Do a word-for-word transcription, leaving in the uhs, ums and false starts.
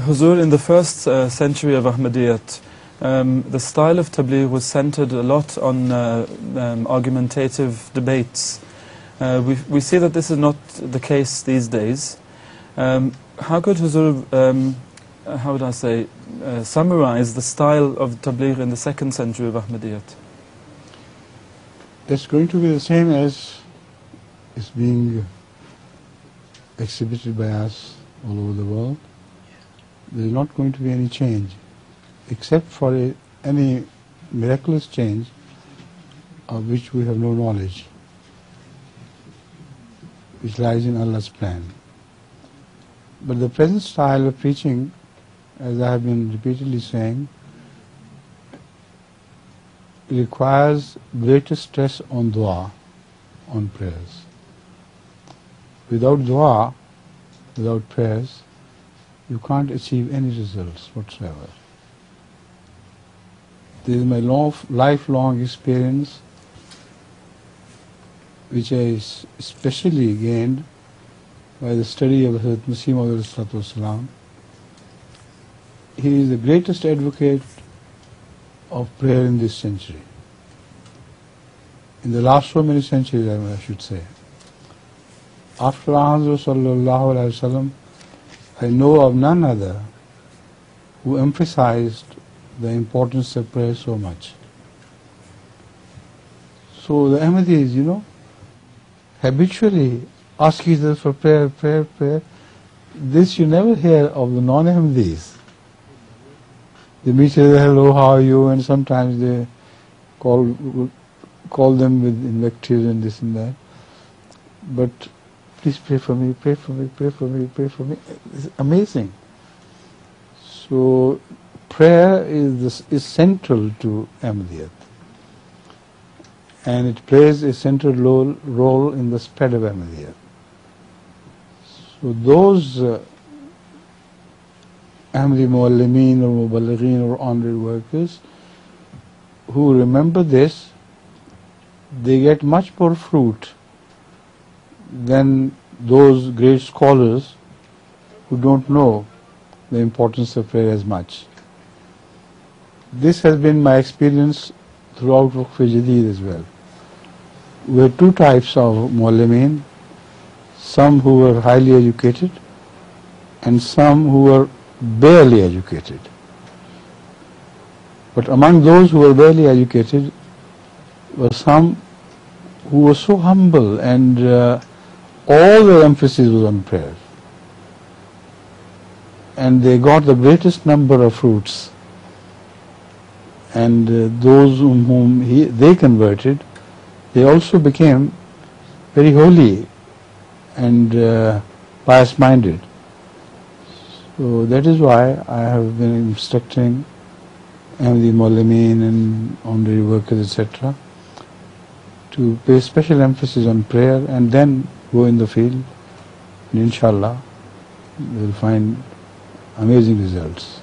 Huzur, in the first uh, century of Ahmadiyyat, um, the style of Tabligh was centered a lot on uh, um, argumentative debates. Uh, we, we see that this is not the case these days. Um, how could Huzur, um, how would I say, uh, summarize the style of Tabligh in the second century of Ahmadiyyat? That's going to be the same as is being exhibited by us all over the world. There is not going to be any change, except for a, any miraculous change of which we have no knowledge, which lies in Allah's plan. But the present style of preaching, as I have been repeatedly saying, requires greater stress on dua, on prayers. Without dua, without prayers, you can't achieve any results whatsoever. This is my long, lifelong experience, which I especially gained by the study of Hazrat Musleh Maud. He is the greatest advocate of prayer in this century. In the last so many centuries, I should say. After Hazrat Sallallahu Alaihi Wasallam, I know of none other who emphasized the importance of prayer so much. So the Ahmadis, you know, habitually ask each other for prayer, prayer, prayer. This you never hear of the non-Ahmadis. They meet each other, hello, how are you? And sometimes they call, call them with invectives and this and that. But please pray for me, pray for me, pray for me, pray for me. It's amazing. So prayer is, is central to Ahmadiyyat. And it plays a central role, role in the spread of Ahmadiyyat. So those uh, Ahmadi Mu'allimeen or Muballagheen or honorary workers who remember this, they get much more fruit than those great scholars who don't know the importance of prayer as much. This has been my experience throughout Waqf-e-Jadid as well. We had two types of Mu'allimeen, some who were highly educated and some who were barely educated. But among those who were barely educated were some who were so humble and uh, all their emphasis was on prayer, and they got the greatest number of fruits. And uh, those whom, whom he, they converted, they also became very holy and uh, pious-minded. So that is why I have been instructing Ahmadi Mu'allimeen and honorary workers, et cetera, to pay special emphasis on prayer and then go in the field, and inshallah they will find amazing results.